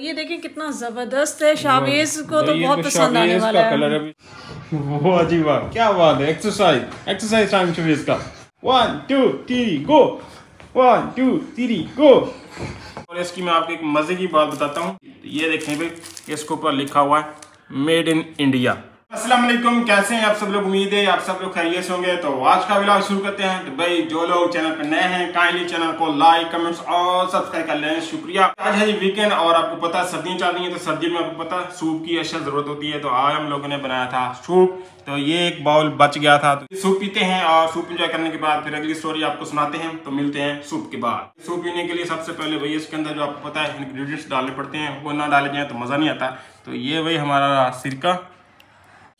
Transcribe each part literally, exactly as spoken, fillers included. ये देखें कितना जबरदस्त है। शाबेज को तो बहुत पसंद आने वाला है। कलर वो अजीब है, क्या बात है। एक्सरसाइज एक्सरसाइज टाइम शाबेज का। One two three go, one two three go. और इसकी मैं आपको एक मजे की बात बताता हूँ। ये देखें भाई, इसके ऊपर लिखा हुआ है मेड इन इंडिया। अस्सलाम वालेकुम, कैसे हैं आप सब लोग। उम्मीद है आप सब लोग खैरियत से होंगे। तो आज का व्लॉग शुरू करते हैं। तो भाई जो लोग चैनल पर नए हैं काइंडली चैनल को लाइक कमेंट्स और सब्सक्राइब कर लें, शुक्रिया। आज है वीकेंड और आपको पता है सर्दियाँ चल रही हैं, तो सर्दियों में आपको पता सूप की अशद जरूरत होती है। तो आज हम लोगों ने बनाया था सूप, तो ये एक बाउल बच गया था। तो सूप पीते हैं और सूप इंजॉय करने के बाद फिर अगली स्टोरी आपको सुनाते हैं। तो मिलते हैं सूप के बाद। सूप पीने के लिए सबसे पहले भाई इसके अंदर जो आपको पता है इंग्रेडिएंट्स डालने पड़ते हैं, वो ना डाले जाए तो मज़ा नहीं आता। तो ये भाई हमारा सिरका।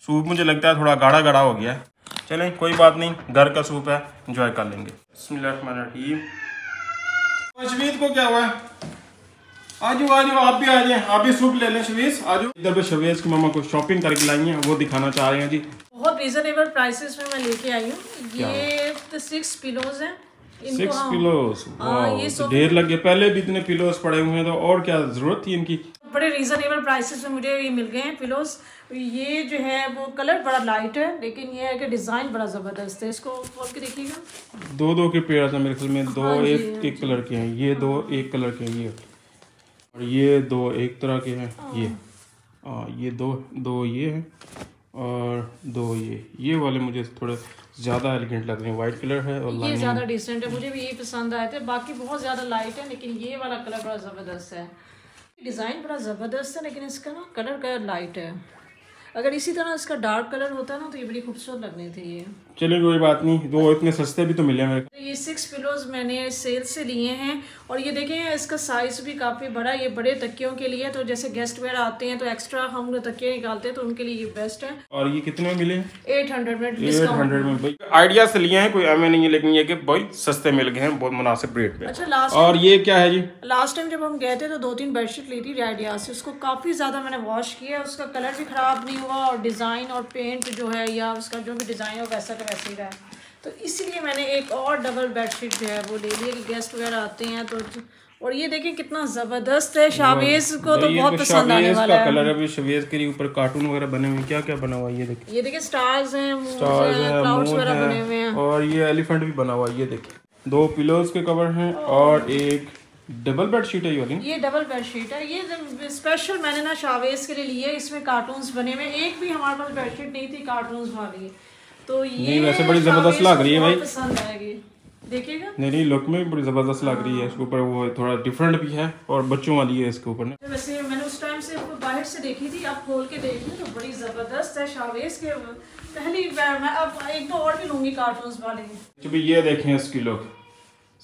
सूप मुझे लगता है थोड़ा गाढ़ा गाढ़ा हो गया है, चलें कोई बात नहीं, घर का सूप है, एंजॉय कर लेंगे। बिस्मिल्लाह। शवीज को क्या हुआ है? आजू आजू आप भी आ जाए, आप भी सूप ले लें शवीज, आजू। इधर पे शवीज की मम्मा को शॉपिंग करके लाई है, वो दिखाना चाह रहे हैं जी। बहुत रीजनेबल प्राइसेस में मैं लेके आई हूँ। ये सिक्स पिलोज हैं। सिक्स पिलोज, वाह ढेर लग गए। पहले भी इतने पिलोज पड़े हुए हैं, तो और क्या जरूरत थी इनकी। बड़े रीजनेबल प्राइसेस में मुझे ये मिल गए हैं पिलोज। ये जो है वो कलर बड़ा लाइट है, लेकिन ये है कि डिज़ाइन बड़ा ज़बरदस्त है। इसको खोल के देखिएगा। दो दो के पेयर था मेरे ख्याल में, दो हाँ, एक एक कलर के हैं ये, दो एक कलर के हैं ये, और ये दो एक तरह के हैं ये। हाँ ये दो दो ये हैं और दो ये। ये वाले मुझे थोड़े ज़्यादा एलिगेंट लग रहे हैं। वाइट कलर है और ये ज़्यादा डिसेंट है, मुझे भी ये पसंद आए थे। बाकी बहुत ज़्यादा लाइट है, लेकिन ये वाला कलर बड़ा ज़बरदस्त है। डिज़ाइन बड़ा ज़बरदस्त है, लेकिन इसका ना कलर का लाइट है। अगर इसी तरह इसका डार्क कलर होता ना तो ये बड़ी खूबसूरत लगने थे ये। चलिए कोई बात नहीं, दो इतने सस्ते भी तो मिले मेरे को। ये सिक्स पिलोज मैंने सेल से लिए हैं और ये देखें इसका साइज़ भी काफ़ी बड़ा। ये बड़े तकियों के लिए, तो जैसे गेस्ट वेयर आते हैं तो एक्स्ट्रा हम लोग तकिए निकालते हैं, तो उनके लिए ये बेस्ट है। और ये कितने मिले? एट हंड्रेड में एट हंड्रेड में भाई। आइडिया से लिए हैं, कोई एम ए नहीं है, लेकिन ये कि भाई सस्ते मिल गए हैं बहुत मुनासिब रेट में। अच्छा लास्ट, और ये क्या है जी? लास्ट टाइम जब हम गए थे तो दो तीन बेडशीट ली थी आइडिया से, उसको काफ़ी ज़्यादा मैंने वॉश किया, उसका कलर भी ख़राब नहीं हुआ और डिज़ाइन और पेंट जो है या उसका जो भी डिज़ाइन है वैसा वैसे ही रहा। तो इसलिए मैंने एक और डबल बेडशीट जो है वो ले ली कि गेस्ट वगैरह आते हैं तो। और ये देखें कितना ज़बरदस्त है। शाबेज को तो बहुत पसंद आने वाला है। कलर अभी शाबेज के ऊपर कार्टून वगैरह बने हुए हैं, क्या क्या बना हुआ है ये देखें। ये देखें स्टार्स हैं, स्टार्स हैं, क्लाउड्स वगैरह बने हुए हैं और ये एलिफेंट भी बना हुआ है। ये देखें दो पिलोज के कवर हैं और एक डबल बेडशीट है। ये वाली ये डबल बेडशीट है। ये स्पेशल मैंने ना शाबेज के लिए लिए इसमें कार्टून्स बने हुए। एक भी हमारे पास बेडशीट नहीं थी कार्टून्स वाली, तो ये नहीं वैसे बड़ी जबरदस्त लग रही है भाई, पसंद आएगी देखिएगा। नहीं नहीं लुक में बड़ी जबरदस्त लग रही है। इसके ऊपर वो थोड़ा डिफरेंट भी है और बच्चों वाली है इसके ऊपर। वैसे मैंने उस टाइम से इसको बाहर से देखी थी, आप खोल के देख लें तो बड़ी जबरदस्त है। शाबेज के पहली बार मैं अब एक दो और भी लूंगी कार्टून्स वाले। तो भी ये देखें इसकी लुक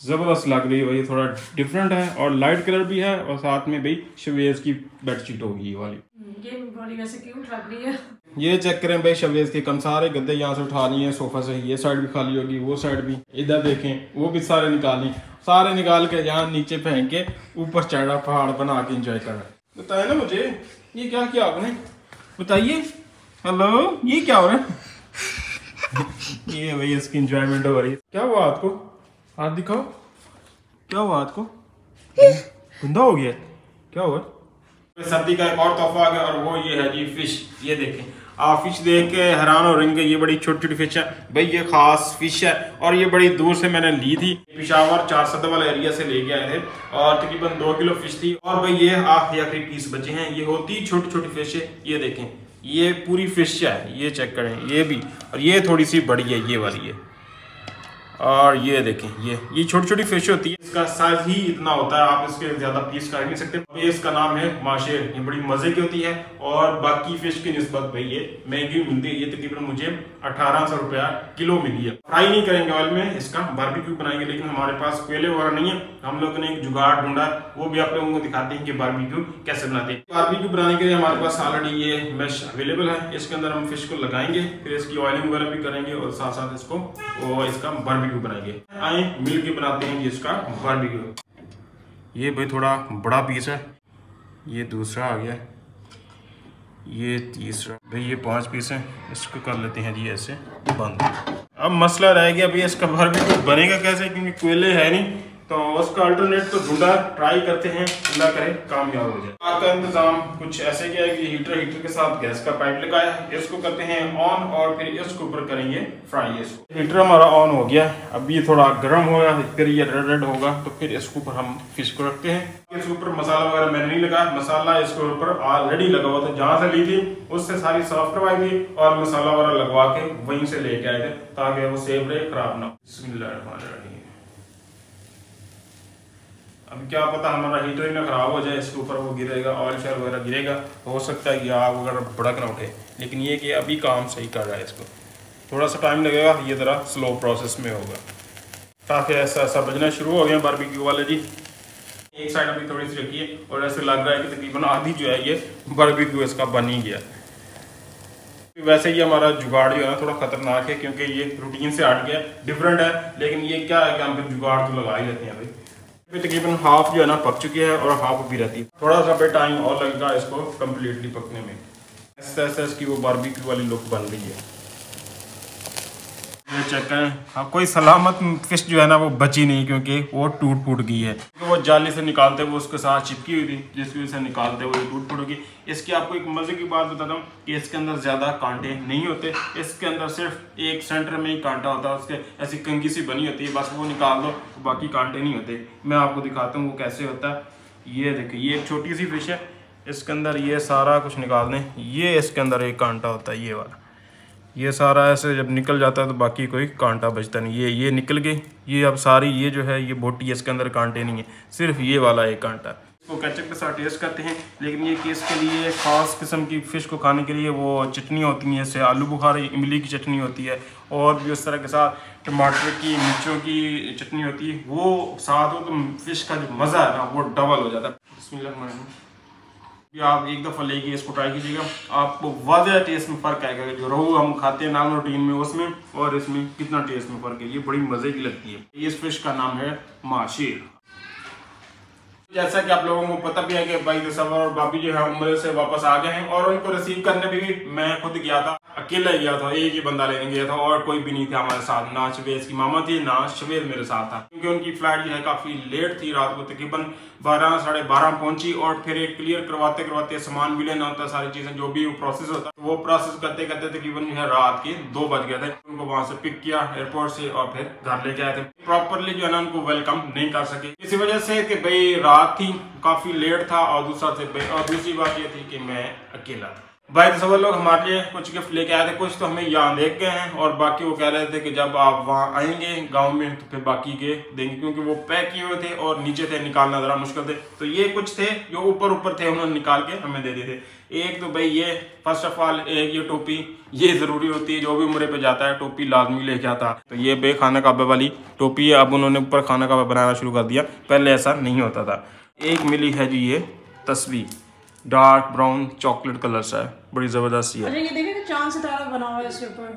जबरदस्त लग रही है भाई, थोड़ा डिफरेंट है और लाइट कलर भी है और साथ में भाई शाबेज की बेडशीट होगी ये वाली। ये बड़ी वैसे क्यूट लग रही है। ये चेक करें भाई शाबेज के कम सारे गद्दे यहाँ से उठा लिए हैं सोफा से। ये साइड भी खाली होगी, वो साइड भी, इधर देखें वो भी सारे निकालें, सारे निकाल के यहाँ नीचे फेंक के ऊपर चढ़ा पहाड़ बना के इंजॉय कर रहा है। बताया ना मुझे ये क्या किया आपने, बताइए। हेलो ये क्या हो रहा है? ये भाई इसकी इंजॉयमेंट हो रही है। क्या हुआ आपको? हाथ दिखाओ, क्या हुआ आपको? गंदा हो गया, क्या हुआ? सर्दी का एक और तोहफा आ गया और वो ये है जी फिश। ये देखें आप फिश देख के हैरान हो रहेंगे। ये बड़ी छोटी छोटी फिश है भाई, ये खास फिश है और ये बड़ी दूर से मैंने ली थी। पिशावर चार सदर वाला एरिया से लेके आए थे और तकरीबन दो किलो फिश थी। और भाई ये आखिरी पीस बचे हैं। ये होती छोटी छोटी फिश है। ये देखें ये पूरी फिश है, ये चेक करें ये भी, और ये थोड़ी सी बड़ी है ये वाली है। और ये देखें ये ये छोटी छोटी फिश होती है। इसका साइज ही इतना होता है, आप इसके ज़्यादा पीस काट नहीं सकते। इसका नाम है माशा। ये बड़ी मज़े की होती है और बाकी फिश की नस्बत भाई ये महंगी मिलती है। ये तकरीबन मुझे अठारह सौ रुपया किलो मिली है। फ्राई नहीं करेंगे ऑयल में, इसका बारबेक्यू बनाएंगे, लेकिन हमारे पास कोयले वगैरह नहीं है। हम लोग ने एक जुगाड़ ढूंढा, वो भी आप लोगों को दिखाते हैं कि बारबेक्यू कैसे बनाते हैं। बारबेक्यू बनाने के लिए हमारे पास ऑलरेडी ये मैश अवेलेबल है। इसके अंदर हम फिश को लगाएंगे, फिर इसकी ऑयलिंग वगैरह भी करेंगे और साथ साथ इसको और इसका बारबेक्यू बनाएंगे। आए मिल के बनाते हैं इसका बारबेक्यू। ये भाई थोड़ा बड़ा पीस है, ये दूसरा आ गया, ये तीसरा, भाई ये पांच पीस हैं। इसको कर लेते हैं जी ऐसे बंद। अब मसला रह गया भाई इसका बारबेक्यू बनेगा कैसे, क्योंकि कोयले है नहीं। तो उसका अल्टरनेट तो ढूंढा, ट्राई करते हैं, अल्लाह करे कामयाब हो जाए। आग का इंतजाम कुछ ऐसे किया है कि हीटर हीटर के साथ गैस का पाइप लगाया, इसको करते हैं ऑन और फिर इसके ऊपर करेंगे फ्राई। इसको हीटर हमारा ऑन हो गया, अब ये थोड़ा गर्म होगा, फिर ये रेड रेड होगा तो फिर इसके ऊपर हम फिश को रखते हैं। इसके ऊपर मसाला वगैरह मैंने नहीं लगाया, मसाला इसके ऊपर ऑलरेडी लगा हुआ था, जहाँ से ली थी उससे सारी साफ करवाई थी और मसाला वगैरह लगवा के वहीं से लेके आए थे ताकि वो सेफ रहे, खराब ना हो। अब क्या पता हमारा हीटर ही ना खराब हो जाए, इसके ऊपर वो गिरेगा, ऑयल शेयर वगैरह गिरेगा, हो सकता है कि आग वगैरह भड़क ना उठे, लेकिन ये कि अभी काम सही कर रहा है, इसको थोड़ा सा टाइम लगेगा, ये ज़रा स्लो प्रोसेस में होगा। काफ़ी ऐसा ऐसा बजना शुरू हो गया बारबेक्यू वाले जी, एक साइड अभी थोड़ी सी रखिए और ऐसे लग रहा है कि तकरीबन आधी जो है ये बारबेक्यू इसका बन ही गया। वैसे ही हमारा जुगाड़ जो है थोड़ा खतरनाक है क्योंकि ये रूटीन से हट गया, डिफरेंट है, लेकिन ये क्या है कि हम फिर जुगाड़ तो लगा ही लेते हैं। अभी तकरीबन हाफ जो है ना पक चुकी है और हाफ भी रहती है, थोड़ा सा पे टाइम और लगेगा इसको कम्प्लीटली पकने में। ऐसे ऐसे इसकी वो बारबेक्यू वाली लुक बन रही है, ये चेक करें। हाँ, कोई सलामत फिश जो है ना वो बची नहीं क्योंकि वो टूट फूट गई है, क्योंकि वो जाली से निकालते हुए उसके साथ चिपकी हुई थी, जिसकी वजह से निकालते हुए टूट फूट गई। इसकी आपको एक मज़े की बात बताता हूँ कि इसके अंदर ज़्यादा कांटे नहीं होते, इसके अंदर सिर्फ एक सेंटर में ही कांटा होता है, उसके ऐसी कंगी सी बनी होती है, बस वो निकाल दो तो बाकी कांटे नहीं होते। मैं आपको दिखाता हूँ वो कैसे होता है। ये देखिए, ये एक छोटी सी फिश है, इसके अंदर ये सारा कुछ निकाल दें, ये इसके अंदर एक कांटा होता है, ये वाला, ये सारा ऐसे जब निकल जाता है तो बाकी कोई कांटा बचता नहीं। ये ये निकल गई, ये अब सारी ये जो है ये बोटी है, इसके अंदर कांटे नहीं है, सिर्फ ये वाला एक कांटा। इसको केचप के साथ टेस्ट करते हैं, लेकिन ये केस के लिए ख़ास किस्म की फ़िश को खाने के लिए वो चटनी होती है, जैसे आलू बुखारे इमली की चटनी होती है और भी उस तरह के साथ टमाटर की मिर्चों की चटनी होती है, वो साथ हो तो फ़िश का जो मज़ा है ना वो डबल हो जाता है। बिस्मिल्लाह, आप एक दफ़ा लेके इसको ट्राई कीजिएगा, आपको वाज़ह टेस्ट में फ़र्क आएगा कि जो रोहू हम खाते हैं नाम रूटीन में उसमें और इसमें कितना टेस्ट में फ़र्क है, ये बड़ी मज़े की लगती है। इस फिश का नाम है माशा। जैसा कि आप लोगों को पता भी है कि भाई साहब और भाभी जो है उम्र से वापस आ गए हैं और उनको रिसीव करने भी मैं खुद गया था, अकेला ही गया था, एक ही बंदा लेने गया था और कोई भी नहीं था हमारे साथ, ना शवेज की मामा थी ना शवेज मेरे साथ था, क्योंकि उनकी फ्लाइट जो है काफ़ी लेट थी, रात को तकरीबन बारह साढ़े बारह पहुंची और फिर एक क्लियर करवाते करवाते सामान भी लेना होता, सारी चीज़ें जो भी वो प्रोसेस होता है वो प्रोसेस करते करते तकरीबन जो है रात के दो बज गए थे। उनको वहाँ से पिक किया एयरपोर्ट से और फिर घर लेके आए थे, प्रॉपरली जो है ना उनको वेलकम नहीं कर सके, इसी वजह से कि भाई रात थी, काफ़ी लेट था, और दूसरा से और दूसरी बात ये थी कि मैं अकेला था। भाई तस्वर लोग हमारे लिए कुछ गिफ्ट लेके आए थे, कुछ तो हमें यहाँ देख गए हैं और बाकी वो कह रहे थे कि जब आप वहाँ आएंगे गांव में तो फिर बाकी के देंगे, क्योंकि वो पैक किए हुए थे और नीचे थे, निकालना ज़रा मुश्किल थे, तो ये कुछ थे जो ऊपर ऊपर थे, उन्होंने निकाल के हमें दे दिए थे। एक तो भाई ये फर्स्ट ऑफ ऑल एक ये टोपी, ये ज़रूरी होती है, जो भी उम्र पे जाता है टोपी लाजमी लेके आता है, तो ये बे खाना काबा वाली टोपी है, अब उन्होंने ऊपर खाना काबा बनाना शुरू कर दिया, पहले ऐसा नहीं होता था। एक मिली है जी ये तस्वीर, डार्क ब्राउन चॉकलेट कलर सा है, बड़ी ज़बरदस्त है। अरे ये देखिए कि चांद सितारा बना हुआ है इसके ऊपर,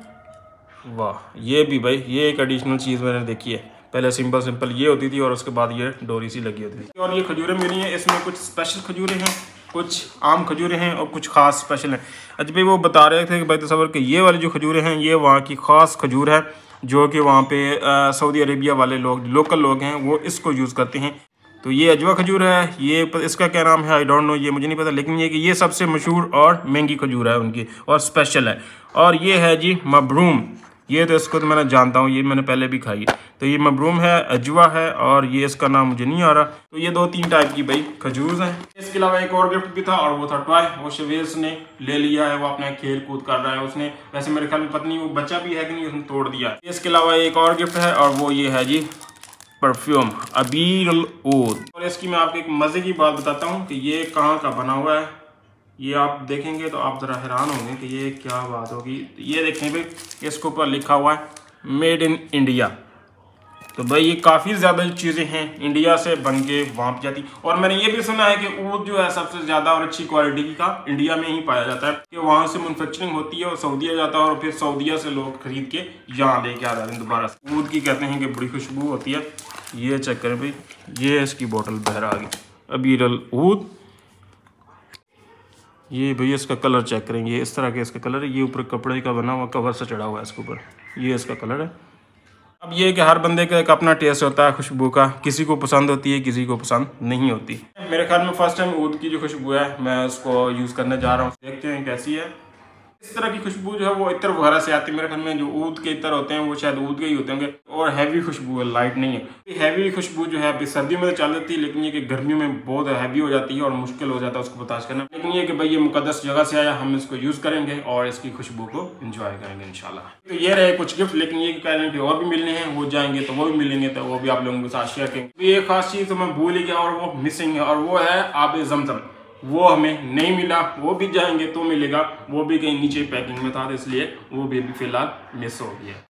वाह, ये भी भाई ये एक एडिशनल चीज़ मैंने देखी है, पहले सिंपल सिंपल ये होती थी और उसके बाद ये डोरी सी लगी होती थी। और ये खजूरें मिली हैं, इसमें कुछ स्पेशल खजूरें हैं, कुछ आम खजूरें हैं और कुछ ख़ास स्पेशल हैं। अच्छा भाई वो बता रहे थे कि भाई तस्वर के ये वाली जो खजूरें हैं ये वहाँ की ख़ास खजूर है, जो कि वहाँ पे सऊदी अरेबिया वाले लोग लोकल लोग हैं वो इसको यूज़ करते हैं। तो ये अजवा खजूर है, ये इसका क्या नाम है आई डोंट नो, ये मुझे नहीं पता, लेकिन ये कि ये सबसे मशहूर और महंगी खजूर है उनकी और स्पेशल है। और ये है जी मबरूम, ये तो इसको तो मैंने जानता हूँ, ये मैंने पहले भी खाई है, तो ये मबरूम है, अजवा है और ये इसका नाम मुझे नहीं आ रहा। तो ये दो तीन टाइप की भाई खजूर हैं। इसके अलावा एक और गिफ्ट भी था और वो था टॉय, वो शवेज ने ले लिया है, वो अपने खेल कूद कर रहा है उसने, वैसे मेरे ख्याल में पत्नी वो बच्चा भी है कि नहीं उसने तोड़ दिया। इसके अलावा एक और गिफ्ट है और वो ये है जी परफ्यूम अबीर अल ओद। और इसकी मैं आपको एक मज़े की बात बताता हूँ कि ये कहाँ का बना हुआ है, ये आप देखेंगे तो आप ज़रा हैरान होंगे कि ये क्या बात होगी। ये देखें भाई, इसके ऊपर लिखा हुआ है मेड इन इंडिया, तो भाई ये काफ़ी ज़्यादा चीज़ें हैं इंडिया से बन के वहाँ पर जाती। और मैंने ये भी सुना है कि ऊद जो है सबसे ज़्यादा और अच्छी क्वालिटी की का इंडिया में ही पाया जाता है, कि वहाँ से मैनुफैक्चरिंग होती है और सऊदिया जाता है और फिर सऊदिया से लोग खरीद के यहाँ लेके आ जाते हैं दोबारा। ऊद की कहते हैं कि बड़ी खुशबू होती है। ये चेक करें भाई, ये इसकी बोतल बहरा आ गई अबीर अल ओद। ये भैया इसका कलर चेक करेंगे, इस तरह के इसका कलर है, ये ऊपर कपड़े का बना हुआ कवर से चढ़ा हुआ है, इसके ऊपर ये इसका कलर है। अब ये कि हर बंदे का एक अपना टेस्ट होता है खुशबू का, किसी को पसंद होती है किसी को पसंद नहीं होती। मेरे ख्याल में फर्स्ट टाइम ऊद की जो खुशबू है मैं उसको यूज़ करने जा रहा हूँ, देखते हैं कैसी है। इस तरह की खुशबू जो है वो इतर वगैरह से आती है, मेरे ख्याल में जो ऊद के इतर होते हैं वो शायद ऊद के ही होते होंगे, और हैवी खुशबू है, लाइट नहीं है। हैवी खुशबू जो है अभी सर्दियों में तो चल जाती है, लेकिन ये कि गर्मियों में बहुत हैवी हो जाती है और मुश्किल हो जाता है उसको बर्दाश्त करना। लेकिन ये कि भाई ये मुकद्दस जगह से आया, हम इसको यूज़ करेंगे और इसकी खुशबू को इंजॉय करेंगे इंशाल्लाह। तो ये रहे कुछ गिफ्ट, लेकिन ये कह रहे हैं कि और भी मिलने हैं, वो जाएंगे तो वो भी मिलेंगे, तो वो भी आप लोगों के साथ शेयर करेंगे। ये खास चीज़ तो मैं भूल ही गया और वो मिसिंग है, और वो है आबे जमजम, वो हमें नहीं मिला। वो भी जाएंगे तो मिलेगा, वो भी कहीं नीचे पैकिंग में था, इसलिए वो भी अभी फिलहाल मिस हो गया।